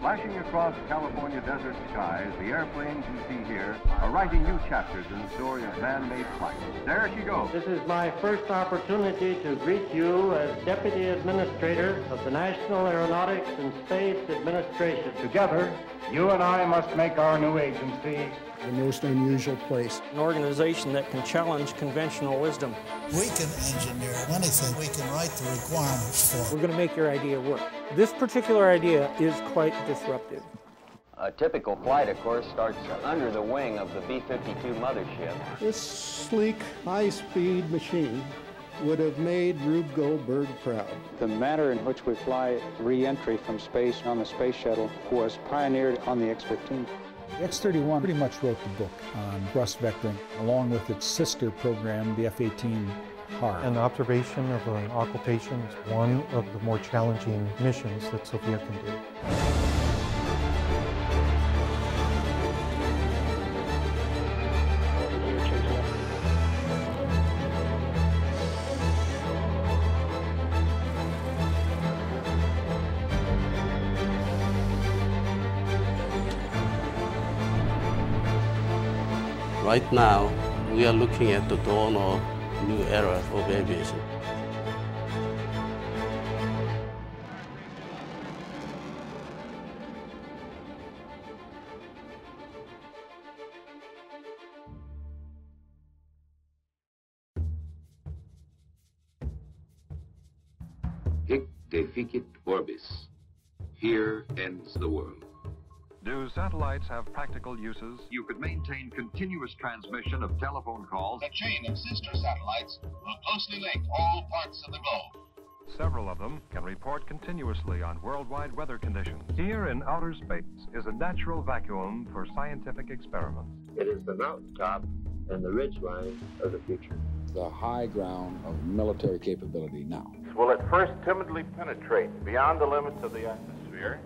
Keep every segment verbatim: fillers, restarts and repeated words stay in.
Flashing across California desert skies, the airplanes you see here are writing new chapters in the story of man-made flight. There she goes. This is my first opportunity to greet you as Deputy Administrator of the National Aeronautics and Space Administration. Together, you and I must make our new agency the most unusual place. An organization that can challenge conventional wisdom. We can engineer anything. We can write the requirements for it. We're going to make your idea work. This particular idea is quite disruptive. A typical flight, of course, starts under the wing of the B fifty-two mothership. This sleek, high-speed machine would have made Rube Goldberg proud. The manner in which we fly re-entry from space on the space shuttle was pioneered on the X fifteen. The X thirty-one pretty much wrote the book on thrust vectoring, along with its sister program, the F eighteen Harrier. An observation of an occultation is one of the more challenging missions that Sophia can do. Right now, we are looking at the dawn of a new era of aviation. Hic deficit orbis. Here ends the world. Do satellites have practical uses? You could maintain continuous transmission of telephone calls. A chain of sister satellites will closely link all parts of the globe. Several of them can report continuously on worldwide weather conditions. Here in outer space is a natural vacuum for scientific experiments. It is the mountaintop and the ridgeline of the future. The high ground of military capability now. Will at first timidly penetrate beyond the limits of the atmosphere,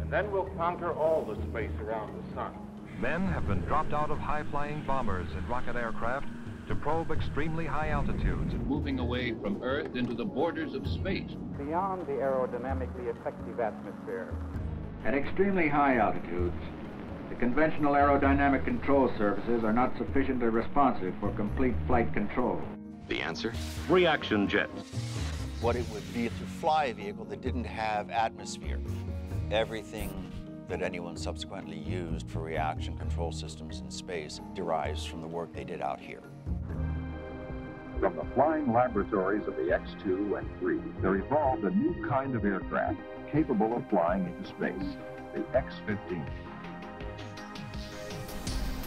and then we'll conquer all the space around the sun. Men have been dropped out of high-flying bombers and rocket aircraft to probe extremely high altitudes. Moving away from Earth into the borders of space. Beyond the aerodynamically effective atmosphere. At extremely high altitudes, the conventional aerodynamic control surfaces are not sufficiently responsive for complete flight control. The answer? Reaction jets. What it would be to fly a vehicle that didn't have atmosphere. Everything that anyone subsequently used for reaction control systems in space derives from the work they did out here. From the flying laboratories of the X two and three, there evolved a new kind of aircraft capable of flying into space, the X fifteen.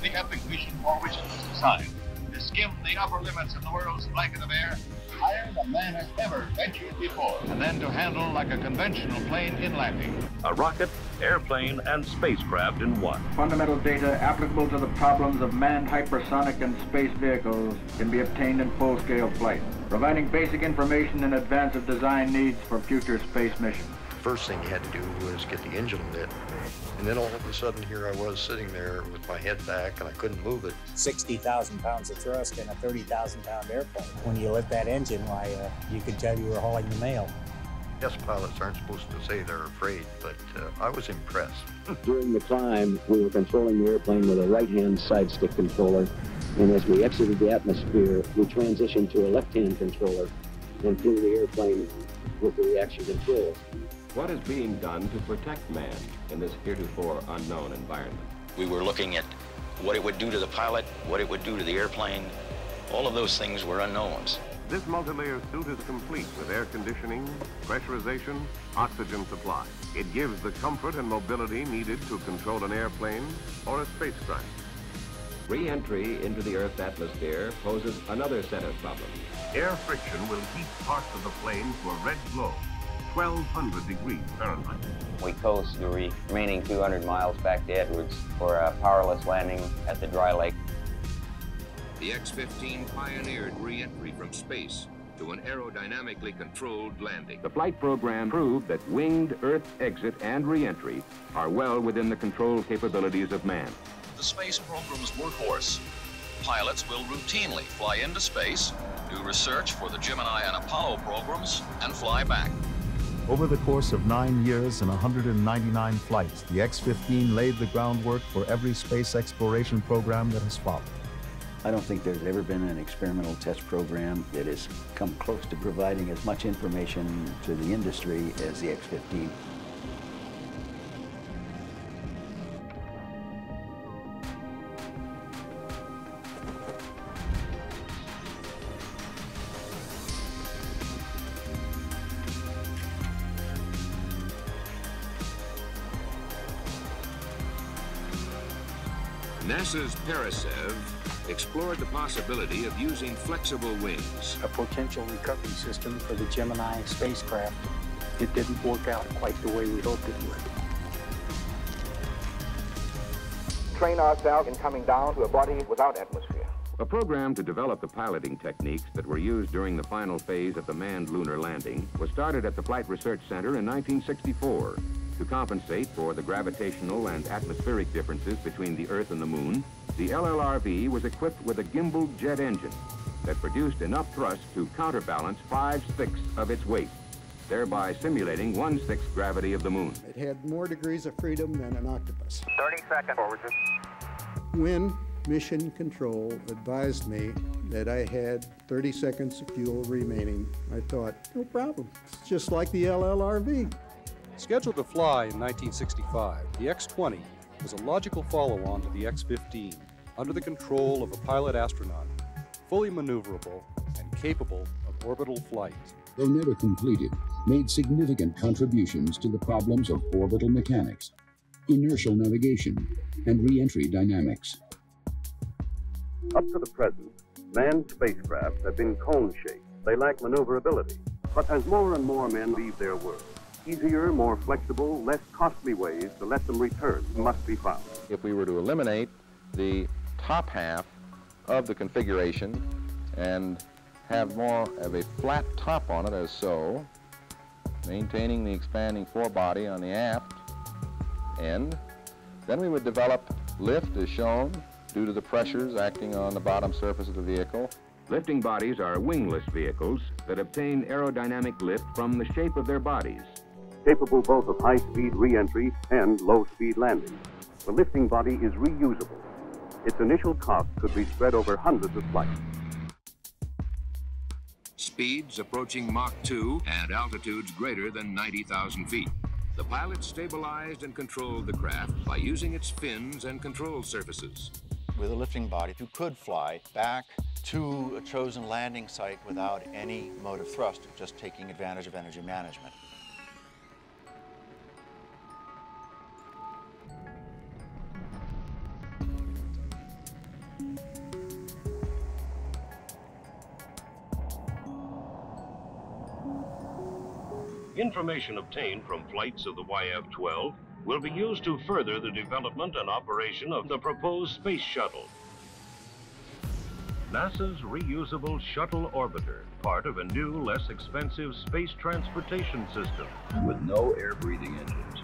The epic vision for which it was designed, to skim the upper limits of the world's blanket of air, higher than man has ever ventured before, and then to handle like a conventional plane in landing. A rocket, airplane, and spacecraft in one. Fundamental data applicable to the problems of manned hypersonic and space vehicles can be obtained in full-scale flight, providing basic information in advance of design needs for future space missions. First thing you had to do was get the engine lit, and then all of a sudden here I was sitting there with my head back and I couldn't move it. sixty thousand pounds of thrust in a thirty thousand pound airplane. When you lit that engine, why, uh, you could tell you were hauling the mail. Yes, pilots aren't supposed to say they're afraid, but uh, I was impressed. During the climb, we were controlling the airplane with a right-hand side stick controller, and as we exited the atmosphere, we transitioned to a left-hand controller and flew the airplane with the reaction controls. What is being done to protect man in this heretofore unknown environment? We were looking at what it would do to the pilot, what it would do to the airplane. All of those things were unknowns. This multilayer suit is complete with air conditioning, pressurization, oxygen supply. It gives the comfort and mobility needed to control an airplane or a spacecraft. Re-entry into the Earth's atmosphere poses another set of problems. Air friction will heat parts of the plane to a red glow. twelve hundred degrees Fahrenheit. We coast the remaining two hundred miles back to Edwards for a powerless landing at the dry lake. The X fifteen pioneered re-entry from space to an aerodynamically controlled landing. The flight program proved that winged Earth exit and re-entry are well within the control capabilities of man. The space program's workhorse. Pilots will routinely fly into space, do research for the Gemini and Apollo programs, and fly back. Over the course of nine years and one hundred ninety-nine flights, the X fifteen laid the groundwork for every space exploration program that has followed. I don't think there's ever been an experimental test program that has come close to providing as much information to the industry as the X fifteen. NASA's Parasev explored the possibility of using flexible wings, a potential recovery system for the Gemini spacecraft. It didn't work out quite the way we hoped it would. Train ourselves in coming down to a body without atmosphere. A program to develop the piloting techniques that were used during the final phase of the manned lunar landing was started at the Flight Research Center in nineteen sixty-four. To compensate for the gravitational and atmospheric differences between the Earth and the Moon, the L L R V was equipped with a gimbaled jet engine that produced enough thrust to counterbalance five-sixths of its weight, thereby simulating one-sixth gravity of the Moon. It had more degrees of freedom than an octopus. thirty seconds forward. When Mission Control advised me that I had thirty seconds of fuel remaining, I thought, no problem. It's just like the L L R V. Scheduled to fly in nineteen sixty-five, the X twenty was a logical follow-on to the X fifteen, under the control of a pilot astronaut, fully maneuverable and capable of orbital flight. Though never completed, made significant contributions to the problems of orbital mechanics, inertial navigation, and re-entry dynamics. Up to the present, manned spacecraft have been cone-shaped. They lack maneuverability. But as more and more men leave their work, easier, more flexible, less costly ways to let them return must be found. If we were to eliminate the top half of the configuration and have more of a flat top on it as so, maintaining the expanding forebody on the aft end, then we would develop lift as shown due to the pressures acting on the bottom surface of the vehicle. Lifting bodies are wingless vehicles that obtain aerodynamic lift from the shape of their bodies, capable both of high-speed re-entry and low-speed landing. The lifting body is reusable. Its initial cost could be spread over hundreds of flights. Speeds approaching Mach two and altitudes greater than ninety thousand feet. The pilot stabilized and controlled the craft by using its fins and control surfaces. With a lifting body, you could fly back to a chosen landing site without any mode of thrust, just taking advantage of energy management. Information obtained from flights of the Y F twelve will be used to further the development and operation of the proposed space shuttle. NASA's reusable shuttle orbiter, part of a new, less expensive space transportation system. With no air-breathing engines,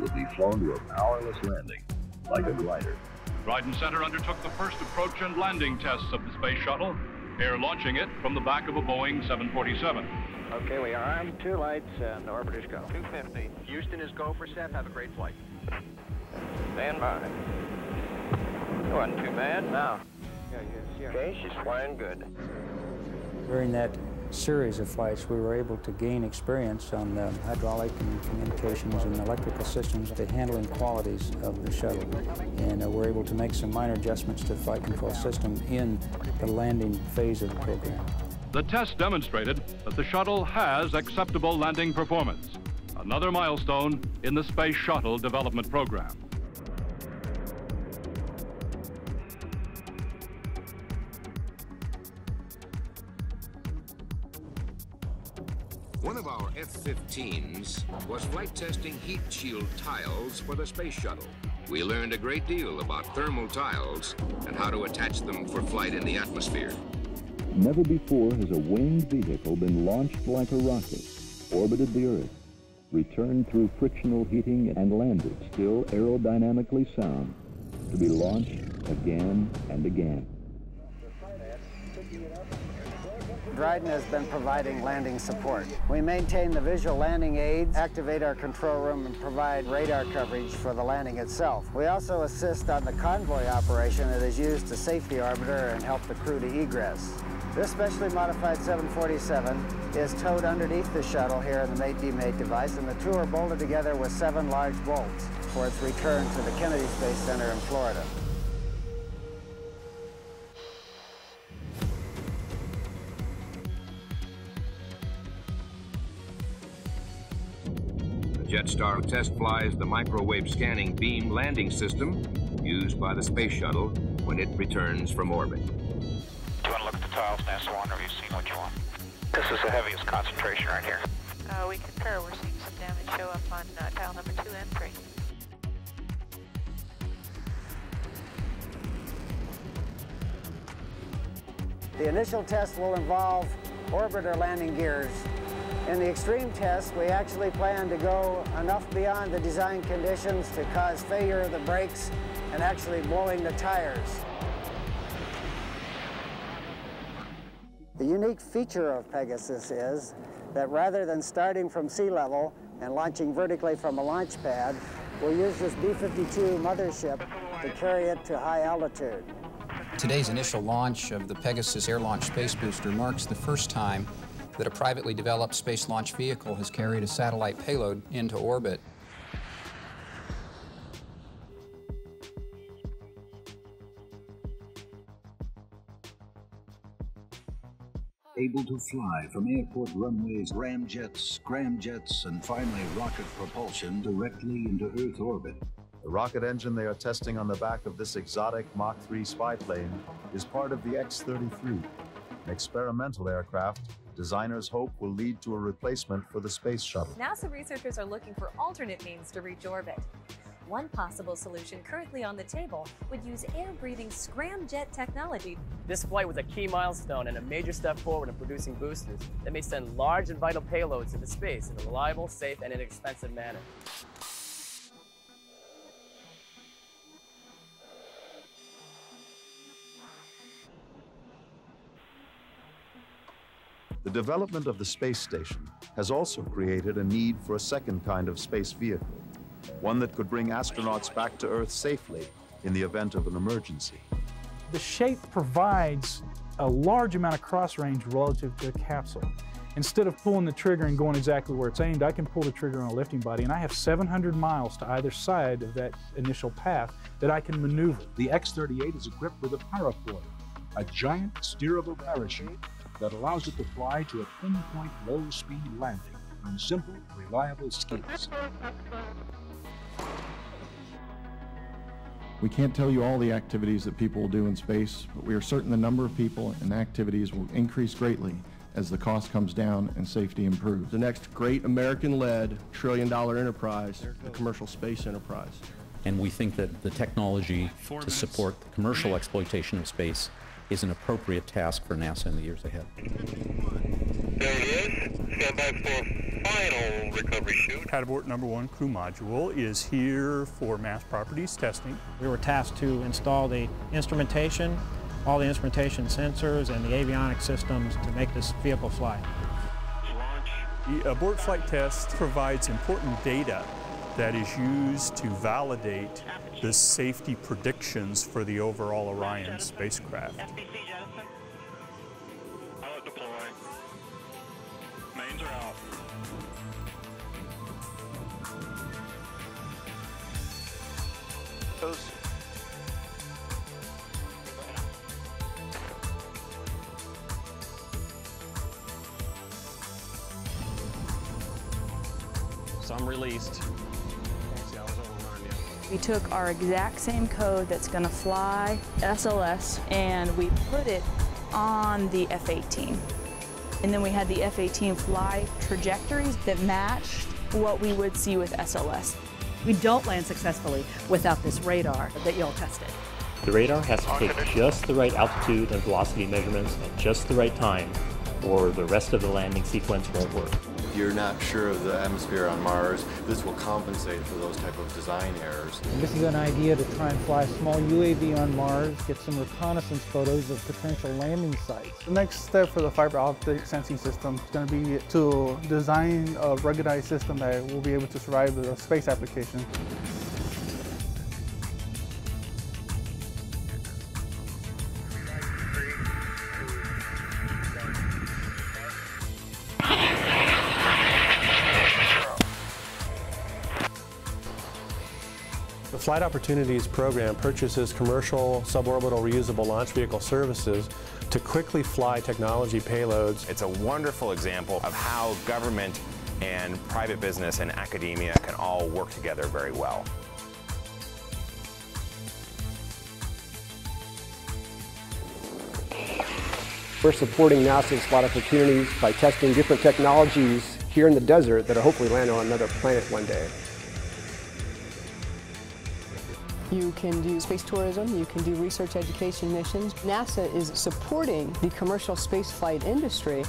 will be flown to a powerless landing, like a glider. Dryden Center undertook the first approach and landing tests of the space shuttle, air launching it from the back of a Boeing seven forty-seven. Okay, we are armed, two lights, and orbiters go. two fifty. Houston is go for Seth. Have a great flight. Stand by. That wasn't too bad. Now. Yeah, yes, yeah. Okay, she's flying good. During that series of flights, we were able to gain experience on the hydraulic and communications and electrical systems, the handling qualities of the shuttle. And uh, we're able to make some minor adjustments to the flight control system in the landing phase of the program. The test demonstrated that the shuttle has acceptable landing performance, another milestone in the Space Shuttle development program. One of our F fifteens was flight testing heat shield tiles for the Space Shuttle. We learned a great deal about thermal tiles and how to attach them for flight in the atmosphere. Never before has a winged vehicle been launched like a rocket, orbited the Earth, returned through frictional heating and landed still aerodynamically sound, to be launched again and again. Dryden has been providing landing support. We maintain the visual landing aids, activate our control room, and provide radar coverage for the landing itself. We also assist on the convoy operation that is used to safety orbiter and help the crew to egress. This specially modified seven forty-seven is towed underneath the shuttle here in the mate-demate device, and the two are bolted together with seven large bolts for its return to the Kennedy Space Center in Florida. JetStar test flies the microwave scanning beam landing system used by the space shuttle when it returns from orbit. Tiles, NASA one, or have you seen what you want? This is the heaviest concentration right here. Uh, we concur. We're seeing some damage show up on uh, tile number two and three. The initial test will involve orbiter landing gears. In the extreme test, we actually plan to go enough beyond the design conditions to cause failure of the brakes and actually blowing the tires. The unique feature of Pegasus is that rather than starting from sea level and launching vertically from a launch pad, we'll use this B fifty-two mothership to carry it to high altitude. Today's initial launch of the Pegasus Air Launch Space Booster marks the first time that a privately developed space launch vehicle has carried a satellite payload into orbit. Able to fly from airport runways, ramjets, scramjets, and finally rocket propulsion directly into Earth orbit. The rocket engine they are testing on the back of this exotic Mach three spy plane is part of the X thirty-three, an experimental aircraft designers hope will lead to a replacement for the space shuttle. NASA researchers are looking for alternate means to reach orbit. One possible solution currently on the table would use air-breathing scramjet technology. This flight was a key milestone and a major step forward in producing boosters that may send large and vital payloads into space in a reliable, safe, and inexpensive manner. The development of the space station has also created a need for a second kind of space vehicle. One that could bring astronauts back to Earth safely in the event of an emergency. The shape provides a large amount of cross-range relative to the capsule. Instead of pulling the trigger and going exactly where it's aimed, I can pull the trigger on a lifting body, and I have seven hundred miles to either side of that initial path that I can maneuver. The X thirty-eight is equipped with a parafoil, a giant steerable parachute that allows it to fly to a pinpoint low-speed landing on simple, reliable skates. We can't tell you all the activities that people will do in space, but we are certain the number of people and activities will increase greatly as the cost comes down and safety improves. The next great American-led trillion-dollar enterprise, the commercial space enterprise. And we think that the technology to support the commercial exploitation of space is an appropriate task for NASA in the years ahead. There it is. Stand by for final recovery chute. Paddleboard number one crew module is here for mass properties testing. We were tasked to install the instrumentation, all the instrumentation sensors, and the avionic systems to make this vehicle fly. Launch. The abort flight test provides important data that is used to validate the safety predictions for the overall Orion spacecraft. Some released. We took our exact same code that's going to fly S L S and we put it on the F eighteen. And then we had the F eighteen fly trajectories that matched what we would see with S L S. We don't land successfully without this radar that y'all tested. The radar has to take just the right altitude and velocity measurements at just the right time, or the rest of the landing sequence won't work. you're not sure of the atmosphere on Mars, this will compensate for those type of design errors. This is an idea to try and fly a small U A V on Mars, get some reconnaissance photos of potential landing sites. The next step for the fiber optic sensing system is going to be to design a ruggedized system that will be able to survive the space application. The Flight Opportunities Program purchases commercial suborbital reusable launch vehicle services to quickly fly technology payloads. It's a wonderful example of how government and private business and academia can all work together very well. We're supporting NASA's Flight Opportunities by testing different technologies here in the desert that will hopefully land on another planet one day. You can do space tourism, you can do research education missions. NASA is supporting the commercial spaceflight industry.